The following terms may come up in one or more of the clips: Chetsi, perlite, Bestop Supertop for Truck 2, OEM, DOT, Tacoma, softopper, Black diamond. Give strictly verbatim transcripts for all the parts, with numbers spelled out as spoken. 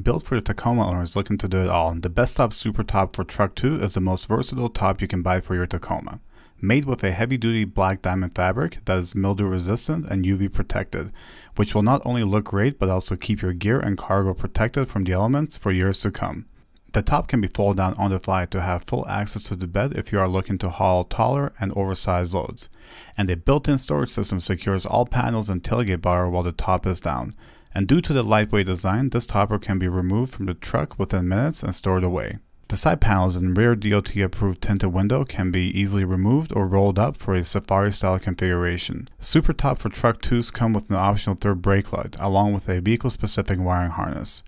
Built for the Tacoma owners looking to do it all, the Bestop Supertop for Truck two is the most versatile top you can buy for your Tacoma. Made with a heavy-duty black diamond fabric that is mildew resistant and U V protected, which will not only look great but also keep your gear and cargo protected from the elements for years to come. The top can be folded down on the fly to have full access to the bed if you are looking to haul taller and oversized loads. And a built-in storage system secures all panels and tailgate bar while the top is down. And due to the lightweight design, this topper can be removed from the truck within minutes and stored away. The side panels and rear D O T approved tinted window can be easily removed or rolled up for a safari style configuration. Supertop for Truck twos come with an optional third brake light along with a vehicle specific wiring harness.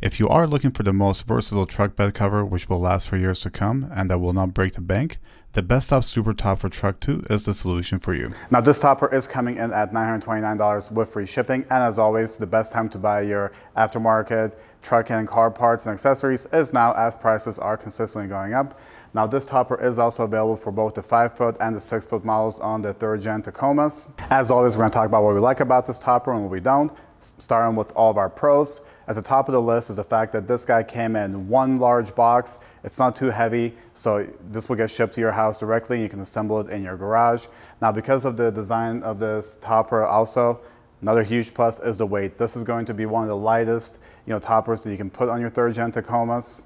If you are looking for the most versatile truck bed cover which will last for years to come and that will not break the bank, the Bestop Supertop for Truck two is the solution for you. Now this topper is coming in at nine hundred twenty-nine dollars with free shipping, and as always, the best time to buy your aftermarket truck and car parts and accessories is now, as prices are consistently going up. Now this topper is also available for both the five foot and the six foot models on the third gen Tacomas. As always, we're going to talk about what we like about this topper and what we don't, starting with all of our pros. At the top of the list is the fact that this guy came in one large box. It's not too heavy, so this will get shipped to your house directly and you can assemble it in your garage. Now because of the design of this topper, also another huge plus is the weight. This is going to be one of the lightest, you know, toppers that you can put on your third gen Tacomas.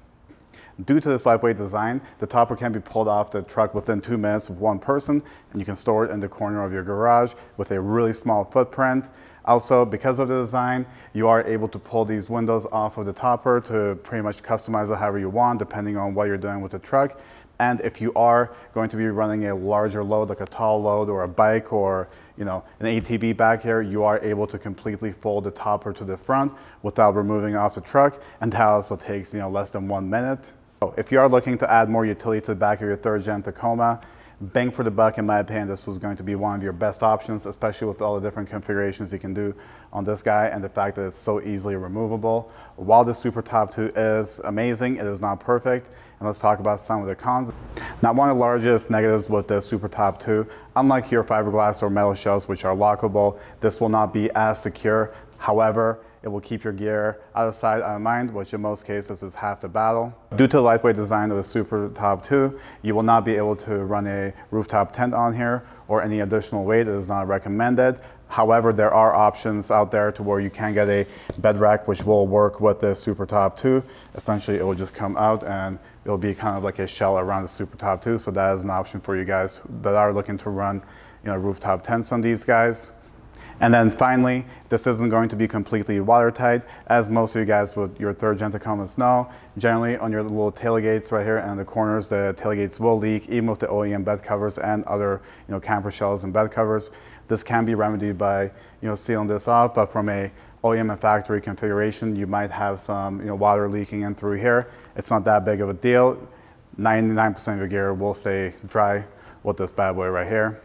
Due to this lightweight design, the topper can be pulled off the truck within two minutes with one person, and you can store it in the corner of your garage with a really small footprint. Also, because of the design, you are able to pull these windows off of the topper to pretty much customize it however you want, depending on what you're doing with the truck. And if you are going to be running a larger load, like a tall load or a bike or, you know, an A T V back here, you are able to completely fold the topper to the front without removing off the truck. And that also takes, you know, less than one minute. So if you are looking to add more utility to the back of your third gen Tacoma, bang for the buck, in my opinion, this was going to be one of your best options, especially with all the different configurations you can do on this guy and the fact that it's so easily removable. While the Supertop two is amazing, it is not perfect. And let's talk about some of the cons. Now, one of the largest negatives with the Supertop two, unlike your fiberglass or metal shells, which are lockable, this will not be as secure. However, it will keep your gear out of sight, out of mind, which in most cases is half the battle. Due to the lightweight design of the Supertop two, you will not be able to run a rooftop tent on here or any additional weight. It is not recommended. However, there are options out there to where you can get a bed rack, which will work with the Supertop two. Essentially, it will just come out and it'll be kind of like a shell around the Supertop two. So that is an option for you guys that are looking to run, you know, rooftop tents on these guys. And then finally, this isn't going to be completely watertight. As most of you guys with your third gen Tacomas know, generally on your little tailgates right here and the corners, the tailgates will leak, even with the O E M bed covers and other, you know, camper shells and bed covers. This can be remedied by, you know, sealing this off, but from a O E M and factory configuration, you might have some, you know, water leaking in through here. It's not that big of a deal. ninety-nine percent of your gear will stay dry with this bad boy right here.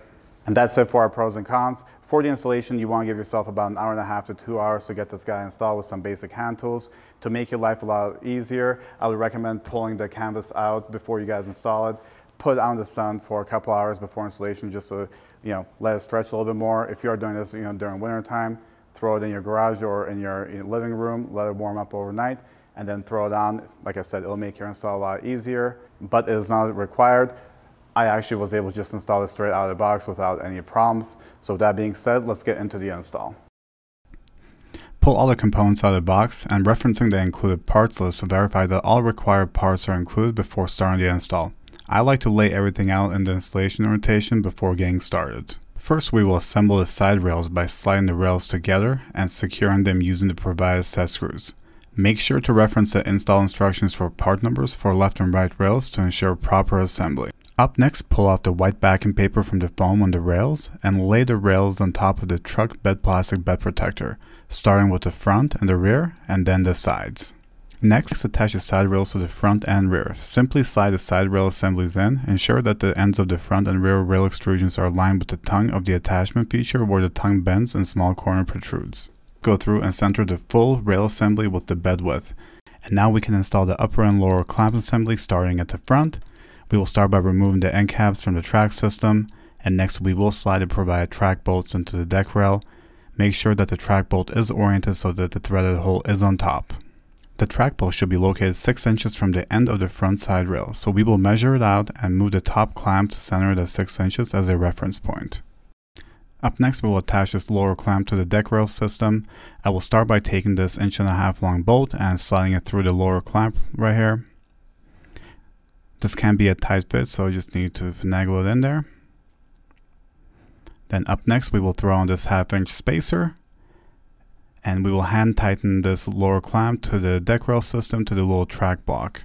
And that's it for our pros and cons. For the installation, you want to give yourself about an hour and a half to two hours to get this guy installed with some basic hand tools. To make your life a lot easier, I would recommend pulling the canvas out before you guys install it. Put it out in the sun for a couple hours before installation just to, you know, let it stretch a little bit more. If you are doing this, you know, during winter time, throw it in your garage or in your, in your living room, let it warm up overnight, and then throw it on. Like I said, it'll make your install a lot easier, but it is not required. I actually was able to just install it straight out of the box without any problems. So with that being said, let's get into the install. Pull all the components out of the box and, referencing the included parts list, verify that all required parts are included before starting the install. I like to lay everything out in the installation orientation before getting started. First, we will assemble the side rails by sliding the rails together and securing them using the provided set screws. Make sure to reference the install instructions for part numbers for left and right rails to ensure proper assembly. Up next, pull off the white backing paper from the foam on the rails and lay the rails on top of the truck bed plastic bed protector, starting with the front and the rear and then the sides. Next, attach the side rails to the front and rear. Simply slide the side rail assemblies in. Ensure that the ends of the front and rear rail extrusions are aligned with the tongue of the attachment feature where the tongue bends and small corner protrudes. Go through and center the full rail assembly with the bed width. And now we can install the upper and lower clamp assembly starting at the front. We will start by removing the end caps from the track system, and next we will slide the provided track bolts into the deck rail. Make sure that the track bolt is oriented so that the threaded hole is on top. The track post should be located six inches from the end of the front side rail, so we will measure it out and move the top clamp to center at six inches as a reference point. Up next, we will attach this lower clamp to the deck rail system. I will start by taking this inch and a half long bolt and sliding it through the lower clamp right here. This can be a tight fit, so you just need to finagle it in there. Then up next, we will throw on this half inch spacer, and we will hand tighten this lower clamp to the deck rail system to the little track block.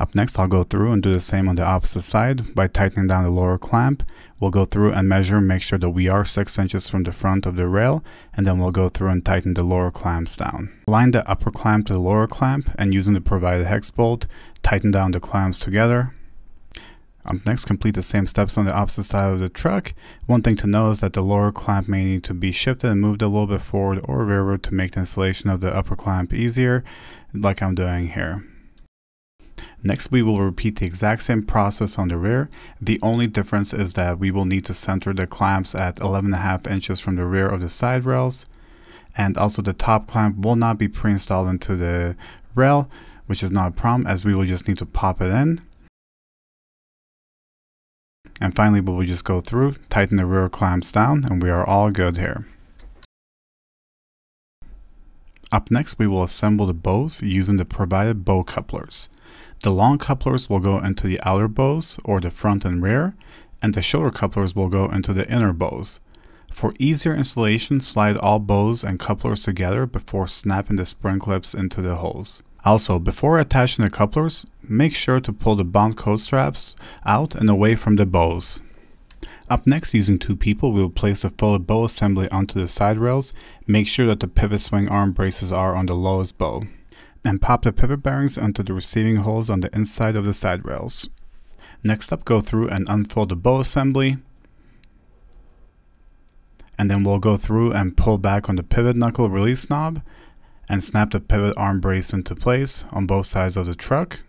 Up next, I'll go through and do the same on the opposite side. By tightening down the lower clamp, we'll go through and measure, make sure that we are six inches from the front of the rail, and then we'll go through and tighten the lower clamps down. Line the upper clamp to the lower clamp, and using the provided hex bolt, tighten down the clamps together. Up next, complete the same steps on the opposite side of the truck. One thing to know is that the lower clamp may need to be shifted and moved a little bit forward or rearward to make the installation of the upper clamp easier, like I'm doing here. Next, we will repeat the exact same process on the rear. The only difference is that we will need to center the clamps at eleven and a half inches from the rear of the side rails. And also the top clamp will not be pre-installed into the rail, which is not a problem as we will just need to pop it in. And finally, we will just go through, tighten the rear clamps down, and we are all good here. Up next, we will assemble the bows using the provided bow couplers. The long couplers will go into the outer bows, or the front and rear, and the shoulder couplers will go into the inner bows. For easier installation, slide all bows and couplers together before snapping the spring clips into the holes. Also, before attaching the couplers, make sure to pull the bond coat straps out and away from the bows. Up next, using two people, we will place the folded bow assembly onto the side rails. Make sure that the pivot swing arm braces are on the lowest bow, and pop the pivot bearings onto the receiving holes on the inside of the side rails. Next up, go through and unfold the bow assembly, and then we'll go through and pull back on the pivot knuckle release knob and snap the pivot arm brace into place on both sides of the truck.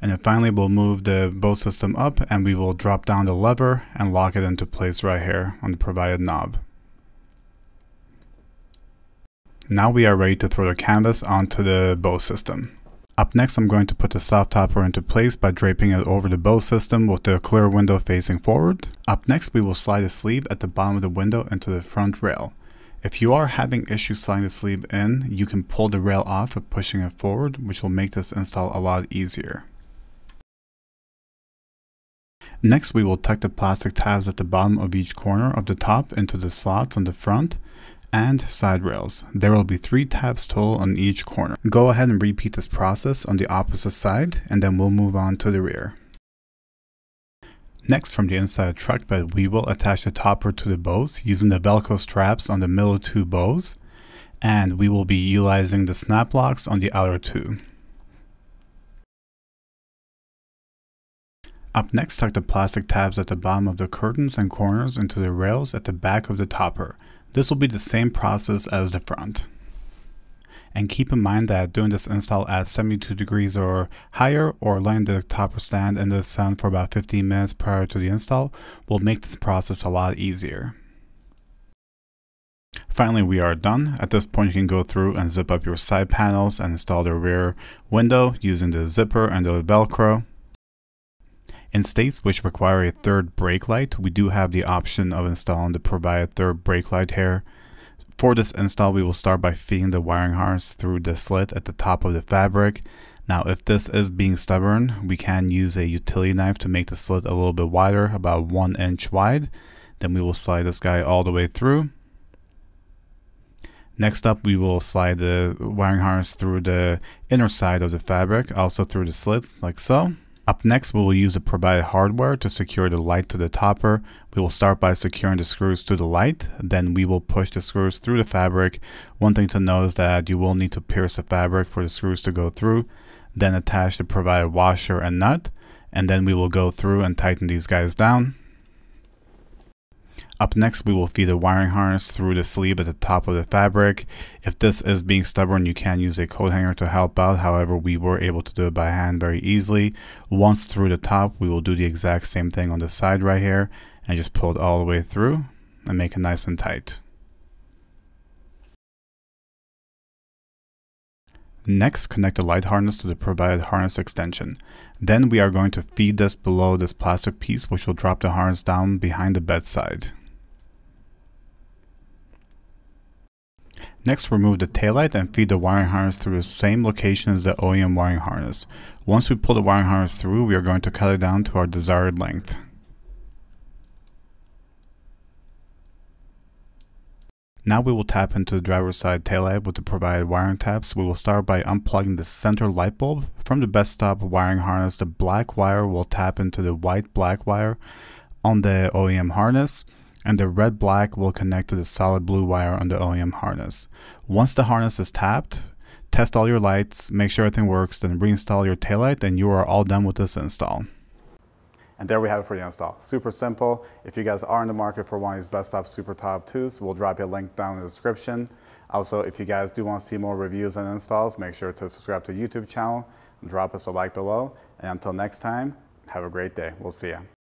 And then finally, we'll move the bow system up and we will drop down the lever and lock it into place right here on the provided knob. Now we are ready to throw the canvas onto the bow system. Up next, I'm going to put the soft topper into place by draping it over the bow system with the clear window facing forward. Up next, we will slide the sleeve at the bottom of the window into the front rail. If you are having issues sliding the sleeve in, you can pull the rail off by pushing it forward, which will make this install a lot easier. Next, we will tuck the plastic tabs at the bottom of each corner of the top into the slots on the front and side rails. There will be three tabs total on each corner. Go ahead and repeat this process on the opposite side, and then we'll move on to the rear. Next, from the inside of the truck bed, we will attach the topper to the bows using the Velcro straps on the middle two bows, and we will be utilizing the snap locks on the outer two. Up next, tuck the plastic tabs at the bottom of the curtains and corners into the rails at the back of the topper. This will be the same process as the front. And keep in mind that doing this install at seventy-two degrees or higher, or laying the topper stand in the sun for about fifteen minutes prior to the install, will make this process a lot easier. Finally, we are done. At this point, you can go through and zip up your side panels and install the rear window using the zipper and the Velcro. In states which require a third brake light, we do have the option of installing the provided third brake light here. For this install, we will start by feeding the wiring harness through the slit at the top of the fabric. Now, if this is being stubborn, we can use a utility knife to make the slit a little bit wider, about one inch wide. Then we will slide this guy all the way through. Next up, we will slide the wiring harness through the inner side of the fabric, also through the slit, like so. Up next, we will use the provided hardware to secure the light to the topper. We will start by securing the screws to the light, then we will push the screws through the fabric. One thing to note is that you will need to pierce the fabric for the screws to go through, then attach the provided washer and nut, and then we will go through and tighten these guys down. Up next, we will feed the wiring harness through the sleeve at the top of the fabric. If this is being stubborn, you can use a coat hanger to help out. However, we were able to do it by hand very easily. Once through the top, we will do the exact same thing on the side right here and just pull it all the way through and make it nice and tight. Next, connect the light harness to the provided harness extension. Then we are going to feed this below this plastic piece, which will drop the harness down behind the bedside. Next, remove the taillight and feed the wiring harness through the same location as the O E M wiring harness. Once we pull the wiring harness through, we are going to cut it down to our desired length. Now we will tap into the driver's side taillight with the provided wiring tabs. We will start by unplugging the center light bulb. From the Bestop wiring harness, the black wire will tap into the white black wire on the O E M harness, and the red black will connect to the solid blue wire on the O E M harness. Once the harness is tapped, test all your lights, make sure everything works, then reinstall your taillight, and you are all done with this install. And there we have it for the install. Super simple. If you guys are in the market for one of these Bestop Supertop twos, we'll drop you a link down in the description. Also, if you guys do want to see more reviews and installs, make sure to subscribe to the YouTube channel, and drop us a like below. And until next time, have a great day. We'll see ya.